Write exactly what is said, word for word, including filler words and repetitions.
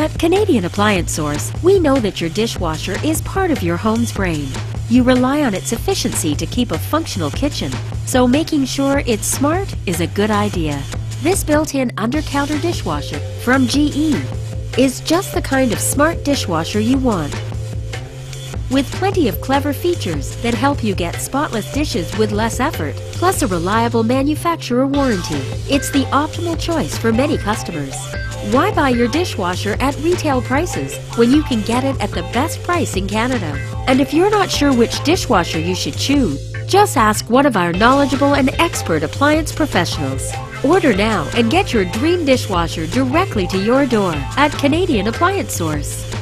At Canadian Appliance Source, we know that your dishwasher is part of your home's brain. You rely on its efficiency to keep a functional kitchen, so making sure it's smart is a good idea. This built-in under-counter dishwasher from G E is just the kind of smart dishwasher you want, with plenty of clever features that help you get spotless dishes with less effort, plus a reliable manufacturer warranty. It's the optimal choice for many customers. Why buy your dishwasher at retail prices when you can get it at the best price in Canada? And if you're not sure which dishwasher you should choose, just ask one of our knowledgeable and expert appliance professionals. Order now and get your dream dishwasher directly to your door at Canadian Appliance Source.